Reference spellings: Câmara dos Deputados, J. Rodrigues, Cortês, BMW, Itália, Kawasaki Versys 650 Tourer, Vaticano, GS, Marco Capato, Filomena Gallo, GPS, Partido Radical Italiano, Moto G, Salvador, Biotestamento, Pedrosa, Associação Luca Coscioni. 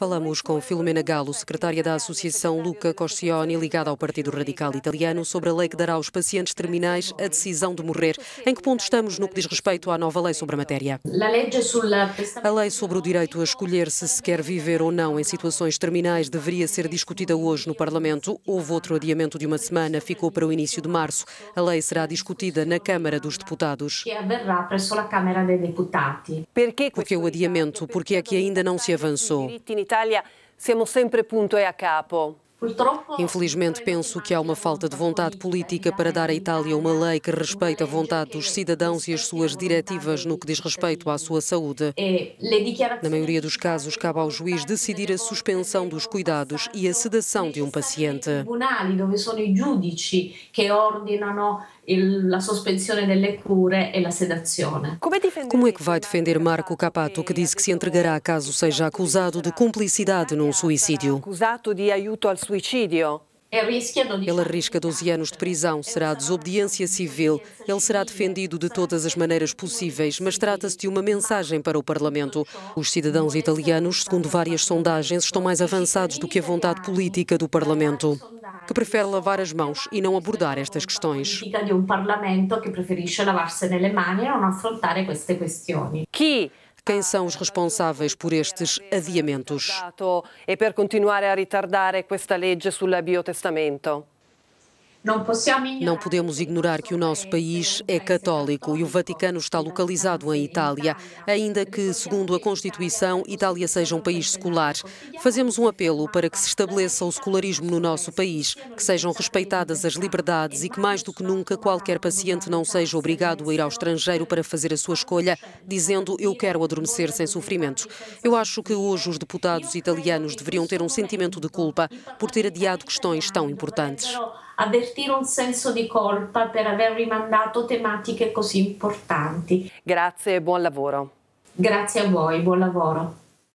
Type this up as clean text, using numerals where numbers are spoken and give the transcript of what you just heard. Falamos com Filomena Gallo, secretária da Associação Luca Coscioni, ligada ao Partido Radical Italiano, sobre a lei que dará aos pacientes terminais a decisão de morrer. Em que ponto estamos no que diz respeito à nova lei sobre a matéria? A lei sobre o direito a escolher se se quer viver ou não em situações terminais deveria ser discutida hoje no Parlamento. Houve outro adiamento de uma semana, ficou para o início de março. A lei será discutida na Câmara dos Deputados. Porque o adiamento? Porque é que ainda não se avançou? Infelizmente, penso que há uma falta de vontade política para dar à Itália uma lei que respeite a vontade dos cidadãos e as suas diretivas no que diz respeito à sua saúde. Na maioria dos casos, cabe ao juiz decidir a suspensão dos cuidados e a sedação de um paciente. Como é que vai defender Marco Capato, que disse que se entregará caso seja acusado de cumplicidade num suicídio? Ele arrisca 12 anos de prisão, será desobediência civil. Ele será defendido de todas as maneiras possíveis, mas trata-se de uma mensagem para o Parlamento. Os cidadãos italianos, segundo várias sondagens, estão mais avançados do que a vontade política do Parlamento, que prefere lavar as mãos e não abordar estas questões. Quem são os responsáveis por estes adiamentos? E per continuare a ritardare questa legge sul biotestamento. Não podemos ignorar que o nosso país é católico e o Vaticano está localizado em Itália, ainda que, segundo a Constituição, Itália seja um país secular. Fazemos um apelo para que se estabeleça o secularismo no nosso país, que sejam respeitadas as liberdades e que, mais do que nunca, qualquer paciente não seja obrigado a ir ao estrangeiro para fazer a sua escolha, dizendo "eu quero adormecer sem sofrimento". Eu acho que hoje os deputados italianos deveriam ter um sentimento de culpa por ter adiado questões tão importantes. Avvertire un senso di colpa per aver rimandato tematiche così importanti. Grazie e buon lavoro. Grazie a voi, buon lavoro.